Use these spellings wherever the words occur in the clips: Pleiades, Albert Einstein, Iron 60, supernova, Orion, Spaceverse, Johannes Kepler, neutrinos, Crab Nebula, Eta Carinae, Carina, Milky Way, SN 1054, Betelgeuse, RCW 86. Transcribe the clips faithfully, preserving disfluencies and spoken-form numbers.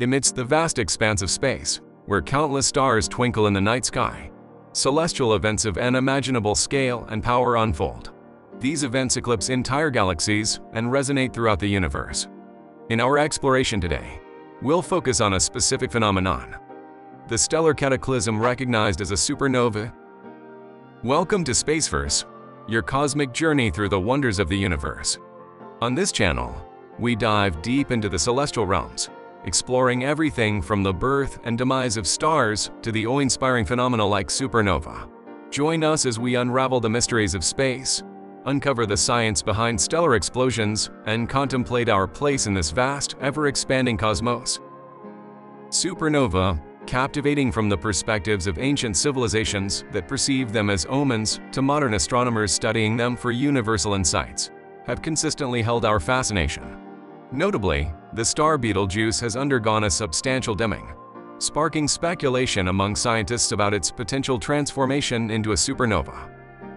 Amidst the vast expanse of space, where countless stars twinkle in the night sky, celestial events of unimaginable scale and power unfold. These events eclipse entire galaxies and resonate throughout the universe. In our exploration today, we'll focus on a specific phenomenon: the stellar cataclysm recognized as a supernova. Welcome to Spaceverse, your cosmic journey through the wonders of the universe. On this channel, we dive deep into the celestial realms, exploring everything from the birth and demise of stars to the awe-inspiring phenomena like supernova. Join us as we unravel the mysteries of space, uncover the science behind stellar explosions, and contemplate our place in this vast, ever-expanding cosmos. Supernova, captivating from the perspectives of ancient civilizations that perceived them as omens to modern astronomers studying them for universal insights, have consistently held our fascination. Notably, the star Betelgeuse has undergone a substantial dimming, sparking speculation among scientists about its potential transformation into a supernova.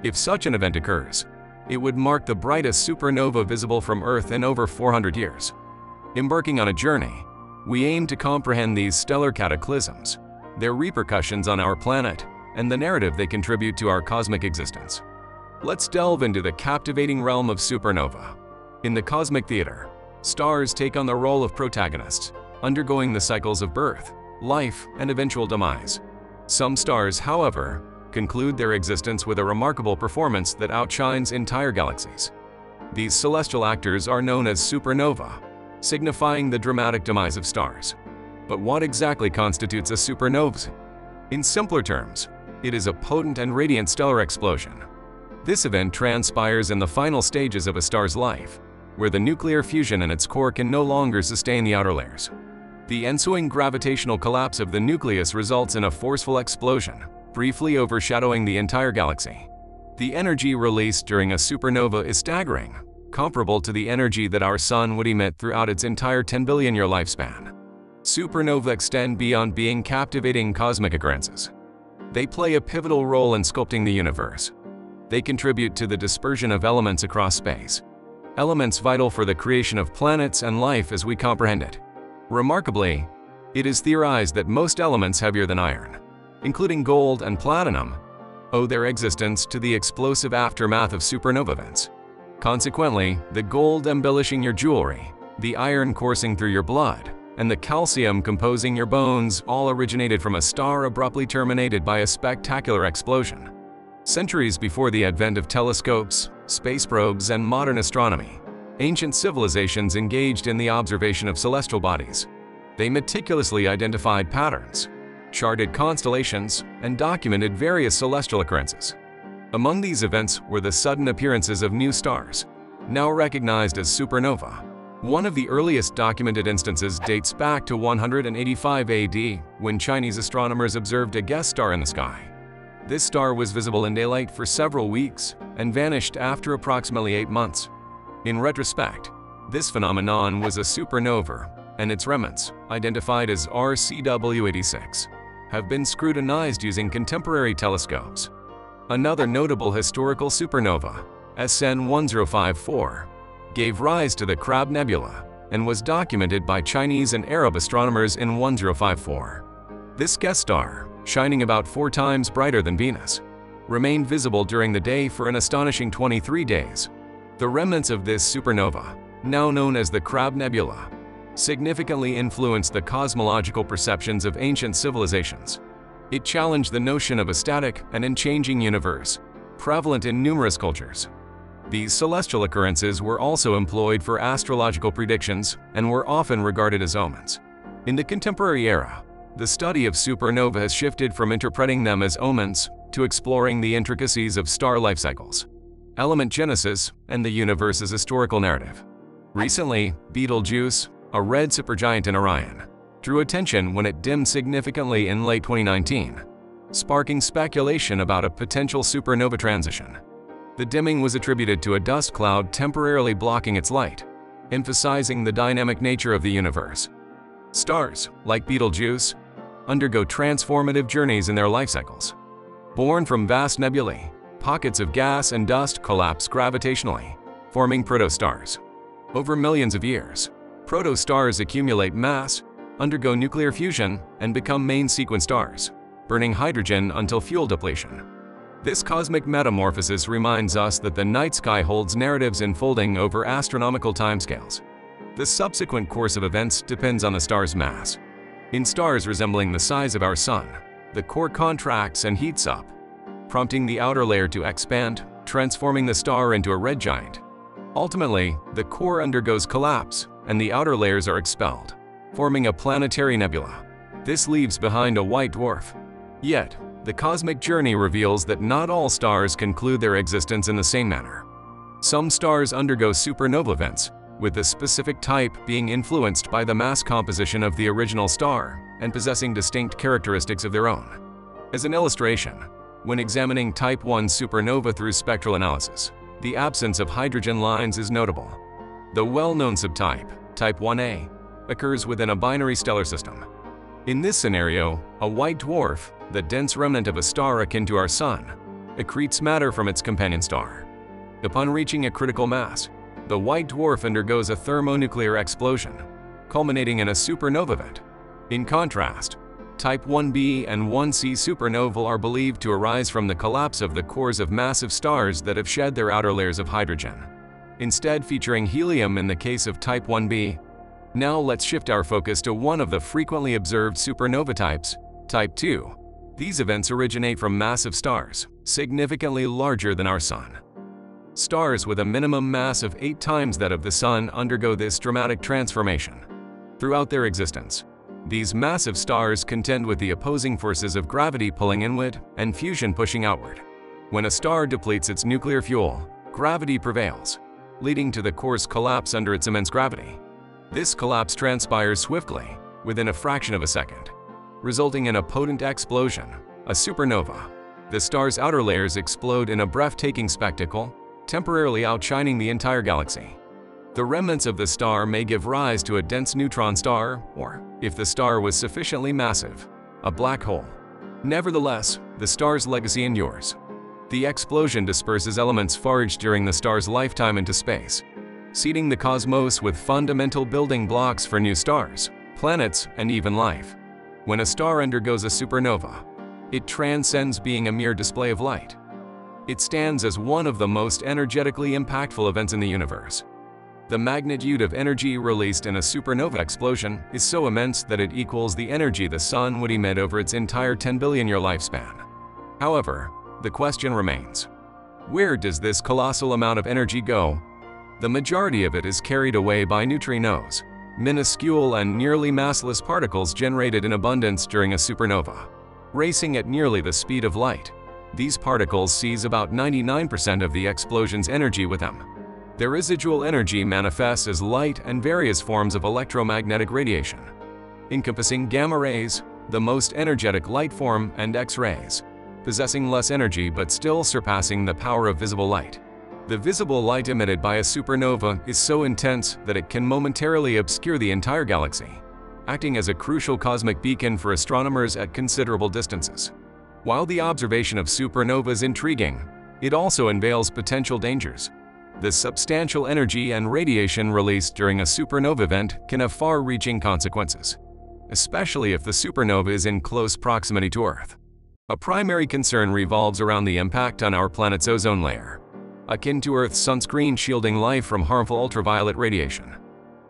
If such an event occurs, it would mark the brightest supernova visible from Earth in over four hundred years. Embarking on a journey, we aim to comprehend these stellar cataclysms, their repercussions on our planet, and the narrative they contribute to our cosmic existence. Let's delve into the captivating realm of supernova. In the cosmic theater, stars take on the role of protagonists, undergoing the cycles of birth, life, and eventual demise. Some stars, however, conclude their existence with a remarkable performance that outshines entire galaxies. These celestial actors are known as supernovae, signifying the dramatic demise of stars. But what exactly constitutes a supernova? In simpler terms, it is a potent and radiant stellar explosion. This event transpires in the final stages of a star's life, where the nuclear fusion in its core can no longer sustain the outer layers. The ensuing gravitational collapse of the nucleus results in a forceful explosion, briefly overshadowing the entire galaxy. The energy released during a supernova is staggering, comparable to the energy that our sun would emit throughout its entire ten billion year lifespan. Supernovae extend beyond being captivating cosmic occurrences. They play a pivotal role in sculpting the universe. They contribute to the dispersion of elements across space, elements vital for the creation of planets and life as we comprehend it. Remarkably, it is theorized that most elements heavier than iron, including gold and platinum, owe their existence to the explosive aftermath of supernova events. Consequently, the gold embellishing your jewelry, the iron coursing through your blood, and the calcium composing your bones all originated from a star abruptly terminated by a spectacular explosion. Centuries before the advent of telescopes, space probes, and modern astronomy, ancient civilizations engaged in the observation of celestial bodies. They meticulously identified patterns, charted constellations, and documented various celestial occurrences. Among these events were the sudden appearances of new stars, now recognized as supernovae. One of the earliest documented instances dates back to one hundred eighty-five A D, when Chinese astronomers observed a guest star in the sky. This star was visible in daylight for several weeks and vanished after approximately eight months. In retrospect, this phenomenon was a supernova, and its remnants, identified as R C W eighty-six, have been scrutinized using contemporary telescopes. Another notable historical supernova, S N ten fifty-four, gave rise to the Crab Nebula and was documented by Chinese and Arab astronomers in ten fifty-four. This guest star, shining about four times brighter than Venus, remained visible during the day for an astonishing twenty-three days. The remnants of this supernova, now known as the Crab Nebula, significantly influenced the cosmological perceptions of ancient civilizations. It challenged the notion of a static and unchanging universe, prevalent in numerous cultures. These celestial occurrences were also employed for astrological predictions and were often regarded as omens. In the contemporary era, the study of supernovae has shifted from interpreting them as omens to exploring the intricacies of star life cycles, element genesis, and the universe's historical narrative. Recently, Betelgeuse, a red supergiant in Orion, drew attention when it dimmed significantly in late twenty nineteen, sparking speculation about a potential supernova transition. The dimming was attributed to a dust cloud temporarily blocking its light, emphasizing the dynamic nature of the universe. Stars, like Betelgeuse, undergo transformative journeys in their life cycles. Born from vast nebulae, pockets of gas and dust collapse gravitationally, forming protostars. Over millions of years, protostars accumulate mass, undergo nuclear fusion, and become main sequence stars, burning hydrogen until fuel depletion. This cosmic metamorphosis reminds us that the night sky holds narratives unfolding over astronomical timescales. The subsequent course of events depends on the star's mass. In stars resembling the size of our Sun, the core contracts and heats up, prompting the outer layer to expand, transforming the star into a red giant. Ultimately, the core undergoes collapse, and the outer layers are expelled, forming a planetary nebula. This leaves behind a white dwarf. Yet, the cosmic journey reveals that not all stars conclude their existence in the same manner. Some stars undergo supernova events, with the specific type being influenced by the mass composition of the original star and possessing distinct characteristics of their own. As an illustration, when examining type one supernova through spectral analysis, the absence of hydrogen lines is notable. The well-known subtype, type one A, occurs within a binary stellar system. In this scenario, a white dwarf, the dense remnant of a star akin to our Sun, accretes matter from its companion star. Upon reaching a critical mass, the white dwarf undergoes a thermonuclear explosion, culminating in a supernova event. In contrast, type one B and one C supernovae are believed to arise from the collapse of the cores of massive stars that have shed their outer layers of hydrogen, instead featuring helium in the case of type one B. Now let's shift our focus to one of the frequently observed supernova types, type two. These events originate from massive stars, significantly larger than our Sun. Stars with a minimum mass of eight times that of the Sun undergo this dramatic transformation. Throughout their existence, these massive stars contend with the opposing forces of gravity pulling inward and fusion pushing outward. When a star depletes its nuclear fuel, gravity prevails, leading to the core's collapse under its immense gravity. This collapse transpires swiftly, within a fraction of a second, resulting in a potent explosion, a supernova. The star's outer layers explode in a breathtaking spectacle, temporarily outshining the entire galaxy. The remnants of the star may give rise to a dense neutron star or, if the star was sufficiently massive, a black hole. Nevertheless, the star's legacy endures. The explosion disperses elements foraged during the star's lifetime into space, seeding the cosmos with fundamental building blocks for new stars, planets, and even life. When a star undergoes a supernova, it transcends being a mere display of light. It stands as one of the most energetically impactful events in the universe. The magnitude of energy released in a supernova explosion is so immense that it equals the energy the Sun would emit over its entire ten billion year lifespan. However, the question remains, where does this colossal amount of energy go? The majority of it is carried away by neutrinos, minuscule and nearly massless particles generated in abundance during a supernova. Racing at nearly the speed of light, these particles seize about ninety-nine percent of the explosion's energy with them. Their residual energy manifests as light and various forms of electromagnetic radiation, encompassing gamma rays, the most energetic light form, and X-rays, possessing less energy but still surpassing the power of visible light. The visible light emitted by a supernova is so intense that it can momentarily obscure the entire galaxy, acting as a crucial cosmic beacon for astronomers at considerable distances. While the observation of supernova is intriguing, it also unveils potential dangers. The substantial energy and radiation released during a supernova event can have far-reaching consequences, especially if the supernova is in close proximity to Earth. A primary concern revolves around the impact on our planet's ozone layer, akin to Earth's sunscreen shielding life from harmful ultraviolet radiation.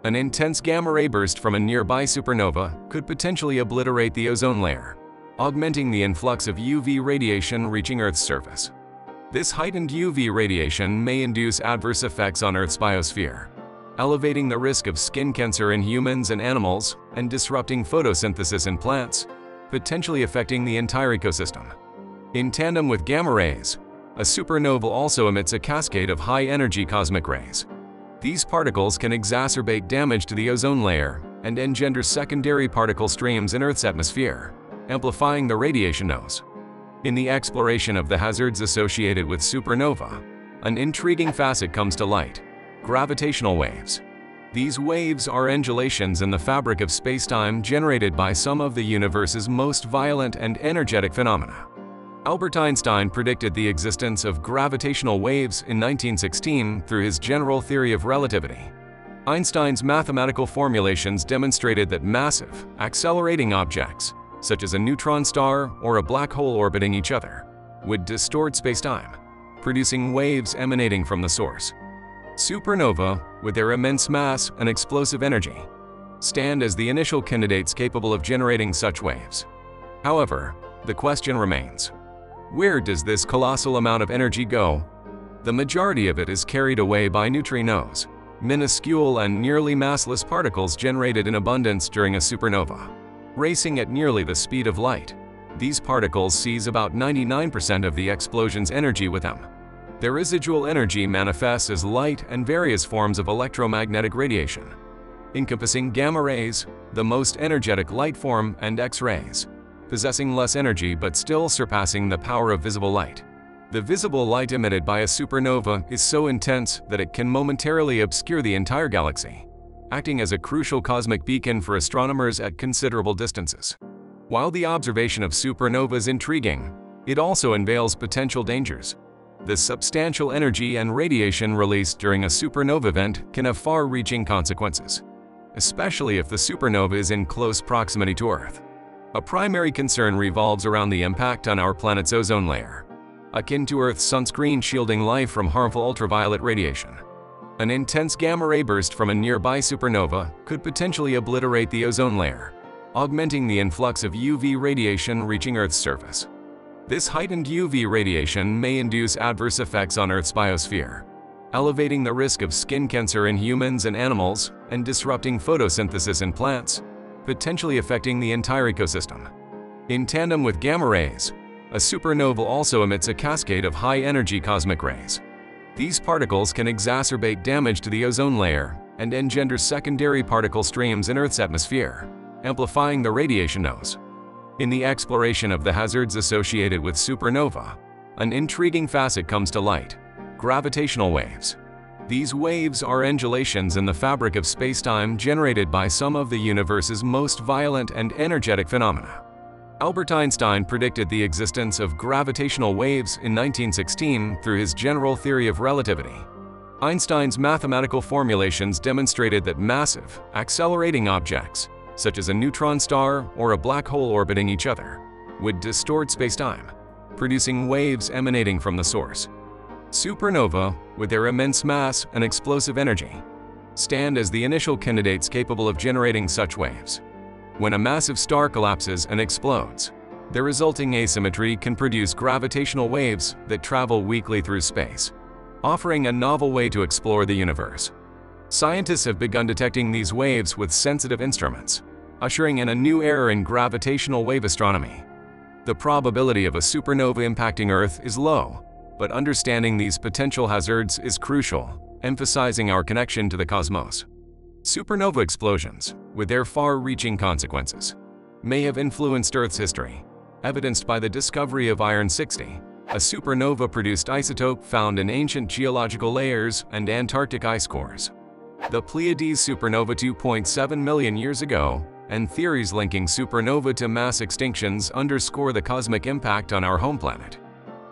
An intense gamma-ray burst from a nearby supernova could potentially obliterate the ozone layer, augmenting the influx of U V radiation reaching Earth's surface. This heightened U V radiation may induce adverse effects on Earth's biosphere, elevating the risk of skin cancer in humans and animals, and disrupting photosynthesis in plants, potentially affecting the entire ecosystem. In tandem with gamma rays, a supernova also emits a cascade of high-energy cosmic rays. These particles can exacerbate damage to the ozone layer and engender secondary particle streams in Earth's atmosphere, amplifying the radiation dose. In the exploration of the hazards associated with supernova, an intriguing facet comes to light: gravitational waves. These waves are undulations in the fabric of spacetime generated by some of the universe's most violent and energetic phenomena. Albert Einstein predicted the existence of gravitational waves in nineteen sixteen through his general theory of relativity. Einstein's mathematical formulations demonstrated that massive, accelerating objects, such as a neutron star or a black hole orbiting each other, would distort spacetime, producing waves emanating from the source. Supernovae, with their immense mass and explosive energy, stand as the initial candidates capable of generating such waves. However, the question remains, where does this colossal amount of energy go? The majority of it is carried away by neutrinos, minuscule and nearly massless particles generated in abundance during a supernova. Racing at nearly the speed of light, these particles seize about ninety-nine percent of the explosion's energy with them. Their residual energy manifests as light and various forms of electromagnetic radiation, encompassing gamma rays, the most energetic light form, and X-rays, possessing less energy but still surpassing the power of visible light. The visible light emitted by a supernova is so intense that it can momentarily obscure the entire galaxy, acting as a crucial cosmic beacon for astronomers at considerable distances. While the observation of supernovae is intriguing, it also unveils potential dangers. The substantial energy and radiation released during a supernova event can have far-reaching consequences, especially if the supernova is in close proximity to Earth. A primary concern revolves around the impact on our planet's ozone layer, akin to Earth's sunscreen shielding life from harmful ultraviolet radiation. An intense gamma-ray burst from a nearby supernova could potentially obliterate the ozone layer, augmenting the influx of U V radiation reaching Earth's surface. This heightened U V radiation may induce adverse effects on Earth's biosphere, elevating the risk of skin cancer in humans and animals and disrupting photosynthesis in plants, potentially affecting the entire ecosystem. In tandem with gamma rays, a supernova also emits a cascade of high-energy cosmic rays. These particles can exacerbate damage to the ozone layer and engender secondary particle streams in Earth's atmosphere, amplifying the radiation dose. In the exploration of the hazards associated with supernova, an intriguing facet comes to light: gravitational waves. These waves are undulations in the fabric of spacetime generated by some of the universe's most violent and energetic phenomena. Albert Einstein predicted the existence of gravitational waves in nineteen sixteen through his general theory of relativity. Einstein's mathematical formulations demonstrated that massive, accelerating objects, such as a neutron star or a black hole orbiting each other, would distort spacetime, producing waves emanating from the source. Supernovae, with their immense mass and explosive energy, stand as the initial candidates capable of generating such waves. When a massive star collapses and explodes, the resulting asymmetry can produce gravitational waves that travel weakly through space, offering a novel way to explore the universe. Scientists have begun detecting these waves with sensitive instruments, ushering in a new era in gravitational wave astronomy. The probability of a supernova impacting Earth is low, but understanding these potential hazards is crucial, emphasizing our connection to the cosmos. Supernova explosions, with their far-reaching consequences, may have influenced Earth's history, evidenced by the discovery of Iron sixty, a supernova-produced isotope found in ancient geological layers and Antarctic ice cores, the Pleiades supernova two point seven million years ago, and theories linking supernova to mass extinctions underscore the cosmic impact on our home planet.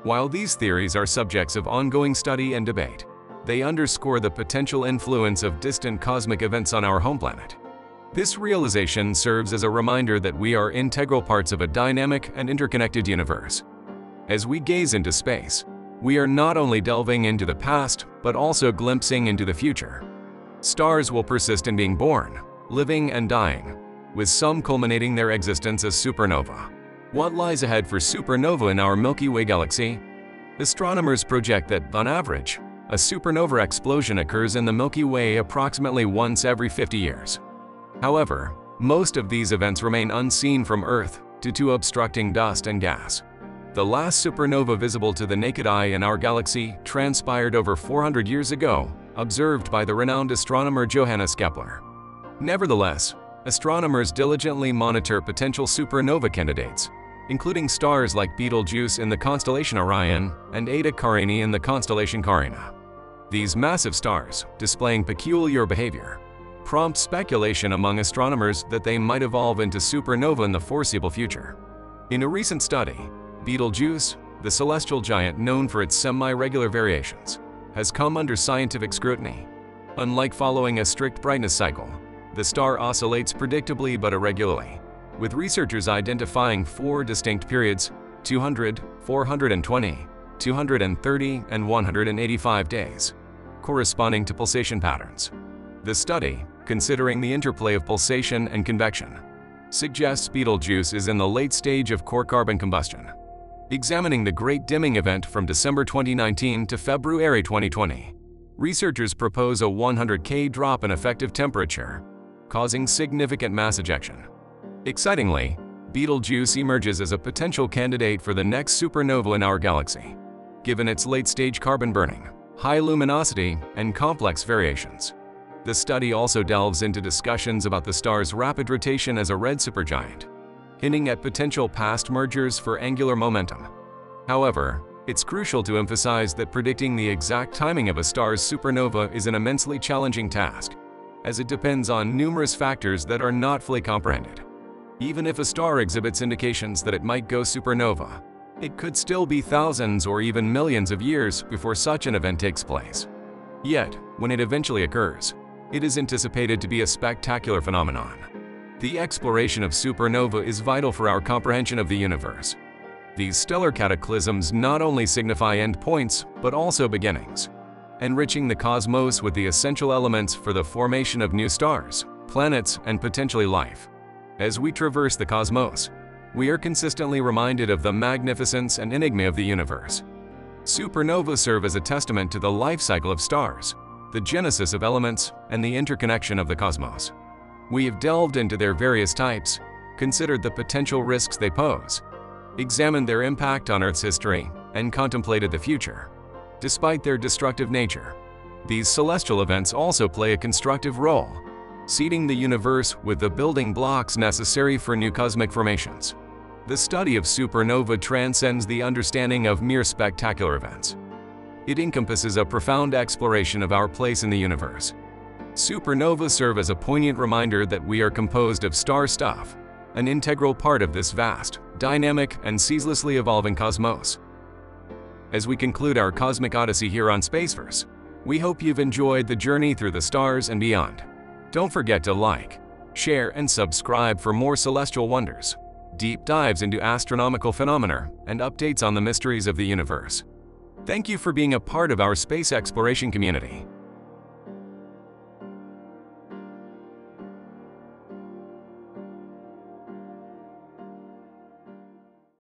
While these theories are subjects of ongoing study and debate, they underscore the potential influence of distant cosmic events on our home planet. This realization serves as a reminder that we are integral parts of a dynamic and interconnected universe. As we gaze into space, we are not only delving into the past, but also glimpsing into the future. Stars will persist in being born, living and dying, with some culminating their existence as supernova. What lies ahead for supernova in our Milky Way galaxy? Astronomers project that, on average, a supernova explosion occurs in the Milky Way approximately once every fifty years. However, most of these events remain unseen from Earth due to obstructing dust and gas. The last supernova visible to the naked eye in our galaxy transpired over four hundred years ago, observed by the renowned astronomer Johannes Kepler. Nevertheless, astronomers diligently monitor potential supernova candidates, including stars like Betelgeuse in the constellation Orion and Eta Carinae in the constellation Carina. These massive stars, displaying peculiar behavior, prompt speculation among astronomers that they might evolve into supernova in the foreseeable future. In a recent study, Betelgeuse, the celestial giant known for its semi-regular variations, has come under scientific scrutiny, Unlike following a strict brightness cycle, the star oscillates predictably but irregularly, with researchers identifying four distinct periods: two hundred, four hundred twenty, two hundred thirty, and one hundred eighty-five days, corresponding to pulsation patterns. The study, considering the interplay of pulsation and convection, suggests Betelgeuse is in the late stage of core carbon combustion. Examining the Great Dimming Event from December twenty nineteen to February twenty twenty, researchers propose a one hundred K drop in effective temperature, causing significant mass ejection. Excitingly, Betelgeuse emerges as a potential candidate for the next supernova in our galaxy, given its late-stage carbon burning, high luminosity, and complex variations. The study also delves into discussions about the star's rapid rotation as a red supergiant, hinting at potential past mergers for angular momentum. However, it's crucial to emphasize that predicting the exact timing of a star's supernova is an immensely challenging task, as it depends on numerous factors that are not fully comprehended. Even if a star exhibits indications that it might go supernova, it could still be thousands or even millions of years before such an event takes place. Yet, when it eventually occurs, it is anticipated to be a spectacular phenomenon. The exploration of supernova is vital for our comprehension of the universe. These stellar cataclysms not only signify endpoints, but also beginnings, enriching the cosmos with the essential elements for the formation of new stars, planets, and potentially life. As we traverse the cosmos, we are consistently reminded of the magnificence and enigma of the universe. Supernovae serve as a testament to the life cycle of stars, the genesis of elements, and the interconnection of the cosmos. We have delved into their various types, considered the potential risks they pose, examined their impact on Earth's history, and contemplated the future. Despite their destructive nature, these celestial events also play a constructive role, seeding the universe with the building blocks necessary for new cosmic formations. The study of supernova transcends the understanding of mere spectacular events. It encompasses a profound exploration of our place in the universe. Supernovae serve as a poignant reminder that we are composed of star stuff, an integral part of this vast, dynamic, and ceaselessly evolving cosmos. As we conclude our cosmic odyssey here on Spaceverse, we hope you've enjoyed the journey through the stars and beyond. Don't forget to like, share, and subscribe for more celestial wonders, deep dives into astronomical phenomena, and updates on the mysteries of the universe. Thank you for being a part of our space exploration community.